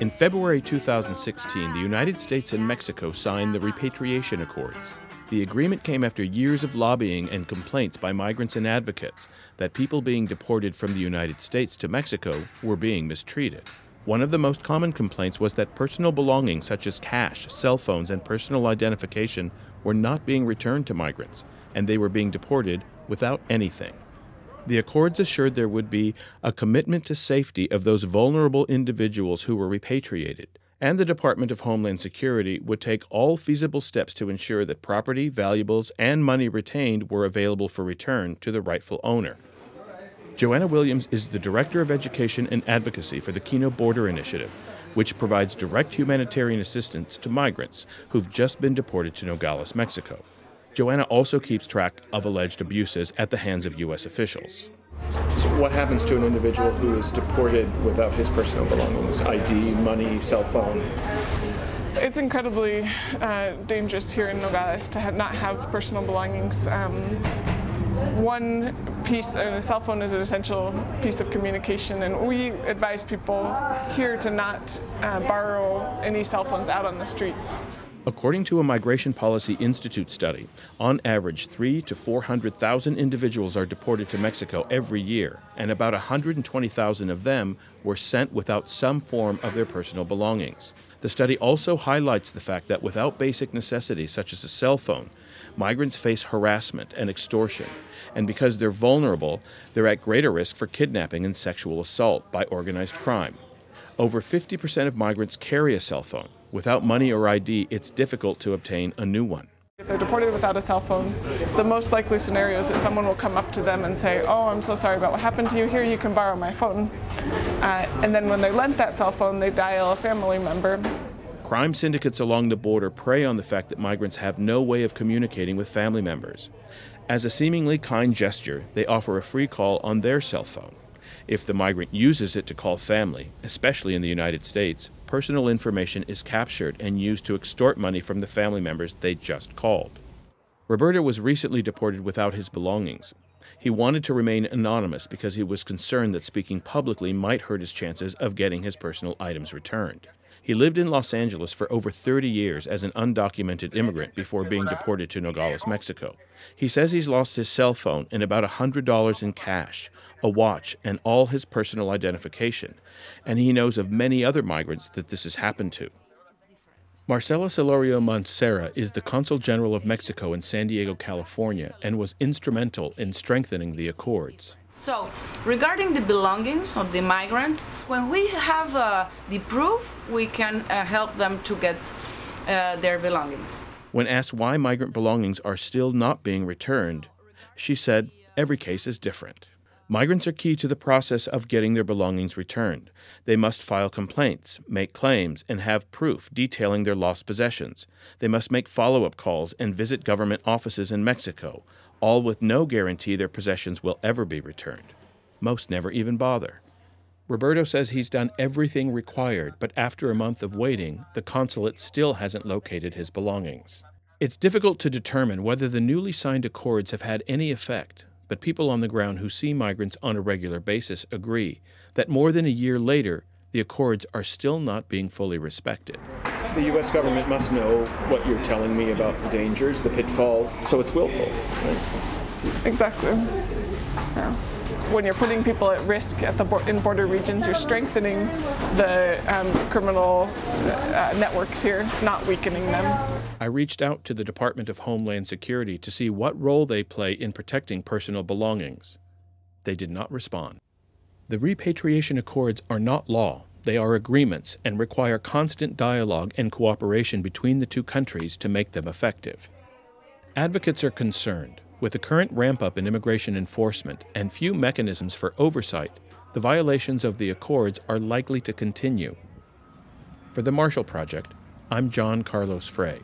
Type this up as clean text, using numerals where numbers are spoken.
In February 2016, the United States and Mexico signed the Repatriation Accords. The agreement came after years of lobbying and complaints by migrants and advocates that people being deported from the United States to Mexico were being mistreated. One of the most common complaints was that personal belongings such as cash, cell phones, and personal identification were not being returned to migrants, and they were being deported without anything. The Accords assured there would be a commitment to safety of those vulnerable individuals who were repatriated, and the Department of Homeland Security would take all feasible steps to ensure that property, valuables, and money retained were available for return to the rightful owner. Joanna Williams is the Director of Education and Advocacy for the Kino Border Initiative, which provides direct humanitarian assistance to migrants who've just been deported to Nogales, Mexico. Joanna also keeps track of alleged abuses at the hands of U.S. officials. So what happens to an individual who is deported without his personal belongings, ID, money, cell phone? It's incredibly dangerous here in Nogales to not have personal belongings. One piece, the cell phone is an essential piece of communication, and we advise people here to not borrow any cell phones out on the streets. According to a Migration Policy Institute study, on average 300,000 to 400,000 individuals are deported to Mexico every year, and about 120,000 of them were sent without some form of their personal belongings. The study also highlights the fact that without basic necessities such as a cell phone, migrants face harassment and extortion, and because they're vulnerable, they're at greater risk for kidnapping and sexual assault by organized crime. Over 50% of migrants carry a cell phone. Without money or ID, it's difficult to obtain a new one. If they're deported without a cell phone, the most likely scenario is that someone will come up to them and say, "Oh, I'm so sorry about what happened to you. Here, you can borrow my phone." And then when they're lent that cell phone, they dial a family member. Crime syndicates along the border prey on the fact that migrants have no way of communicating with family members. As a seemingly kind gesture, they offer a free call on their cell phone. If the migrant uses it to call family, especially in the United States, personal information is captured and used to extort money from the family members they just called. Roberto was recently deported without his belongings. He wanted to remain anonymous because he was concerned that speaking publicly might hurt his chances of getting his personal items returned. He lived in Los Angeles for over 30 years as an undocumented immigrant before being deported to Nogales, Mexico. He says he's lost his cell phone and about $100 in cash, a watch, and all his personal identification, and he knows of many other migrants that this has happened to. Marcelo Celorio Mancera is the Consul General of Mexico in San Diego, California, and was instrumental in strengthening the Accords. So, regarding the belongings of the migrants, when we have the proof, we can help them to get their belongings. When asked why migrant belongings are still not being returned, she said, "Every case is different." Migrants are key to the process of getting their belongings returned. They must file complaints, make claims, and have proof detailing their lost possessions. They must make follow-up calls and visit government offices in Mexico, all with no guarantee their possessions will ever be returned. Most never even bother. Roberto says he's done everything required, but after a month of waiting, the consulate still hasn't located his belongings. It's difficult to determine whether the newly signed accords have had any effect, but people on the ground who see migrants on a regular basis agree that more than a year later, the accords are still not being fully respected. The U.S. government must know what you're telling me about the dangers, the pitfalls, so it's willful, right? Exactly. Yeah. When you're putting people at risk at the border regions, you're strengthening the criminal networks here, not weakening them. I reached out to the Department of Homeland Security to see what role they play in protecting personal belongings. They did not respond. The repatriation accords are not law. They are agreements and require constant dialogue and cooperation between the two countries to make them effective. Advocates are concerned. With the current ramp-up in immigration enforcement and few mechanisms for oversight, the violations of the Accords are likely to continue. For the Marshall Project, I'm John Carlos Frey.